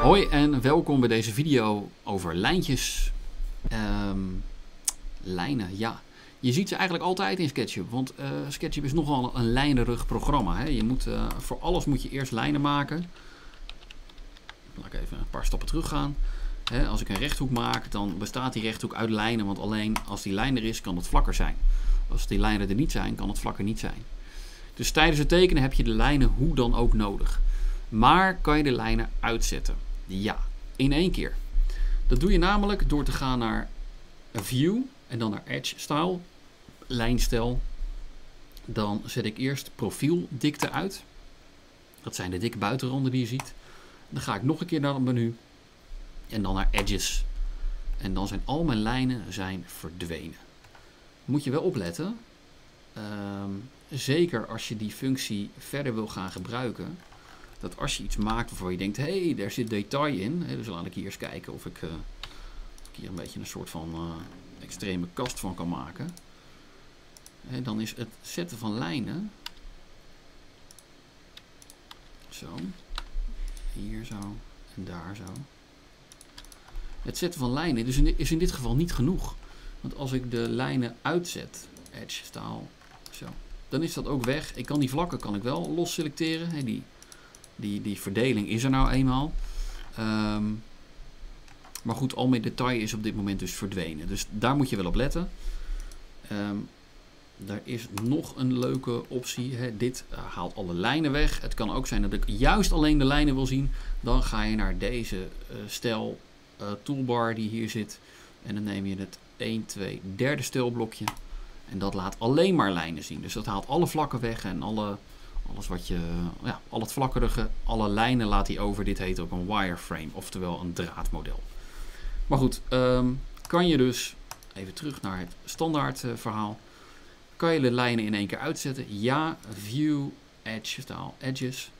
Hoi en welkom bij deze video over lijntjes. Lijnen, ja. Je ziet ze eigenlijk altijd in SketchUp, want SketchUp is nogal een lijnerig programma. Hè. Je moet, voor alles moet je eerst lijnen maken. Laat ik even een paar stappen terug gaan. Hè, als ik een rechthoek maak, dan bestaat die rechthoek uit lijnen, want alleen als die lijn er is, kan het vlakker zijn. Als die lijnen er niet zijn, kan het vlakker niet zijn. Dus tijdens het tekenen heb je de lijnen hoe dan ook nodig. Maar kan je de lijnen uitzetten? Ja, in één keer. Dat doe je namelijk door te gaan naar View en dan naar Edge Style, lijnstijl. Dan zet ik eerst profieldikte uit. Dat zijn de dikke buitenranden die je ziet. Dan ga ik nog een keer naar het menu en dan naar Edges. En dan zijn al mijn lijnen verdwenen. Moet je wel opletten. Zeker als je die functie verder wil gaan gebruiken. Dat als je iets maakt waarvan je denkt, hé, daar zit detail in. Dus laat ik hier eens kijken of ik hier een beetje een soort van extreme kast van kan maken. Dan is het zetten van lijnen. Zo. Hier zo. En daar zo. Het zetten van lijnen is in dit geval niet genoeg. Want als ik de lijnen uitzet, edge style, zo, dan is dat ook weg. Ik kan die vlakken wel los selecteren. Die verdeling is er nou eenmaal. Maar goed, al mijn detail is op dit moment dus verdwenen. Dus daar moet je wel op letten. Daar is nog een leuke optie. Hè. Dit haalt alle lijnen weg. Het kan ook zijn dat ik juist alleen de lijnen wil zien. Dan ga je naar deze stijl toolbar die hier zit. En dan neem je het 1, 2, 3e stijlblokje. En dat laat alleen maar lijnen zien. Dus dat haalt alle vlakken weg en alles wat je, ja, al het vlakkerige, alle lijnen laat hij over. Dit heet ook een wireframe, oftewel een draadmodel. Maar goed, kan je dus, even terug naar het standaard verhaal. Kan je de lijnen in één keer uitzetten? Ja, view, edge, style, edges.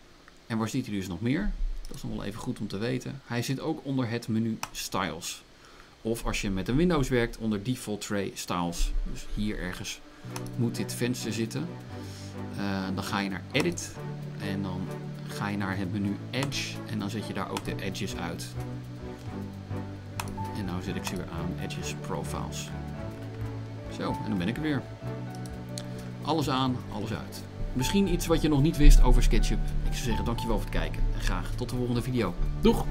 En waar ziet hij dus nog meer? Dat is nog wel even goed om te weten. Hij zit ook onder het menu styles. Of als je met een Windows werkt, onder default tray styles. Dus hier ergens moet dit venster zitten. Dan ga je naar Edit en dan ga je naar het menu Edge en dan zet je daar ook de edges uit. En nou zet ik ze weer aan, Edges, Profiles. Zo, en dan ben ik er weer. Alles aan, alles uit. Misschien iets wat je nog niet wist over SketchUp. Ik zou zeggen dankjewel voor het kijken en graag tot de volgende video. Doeg!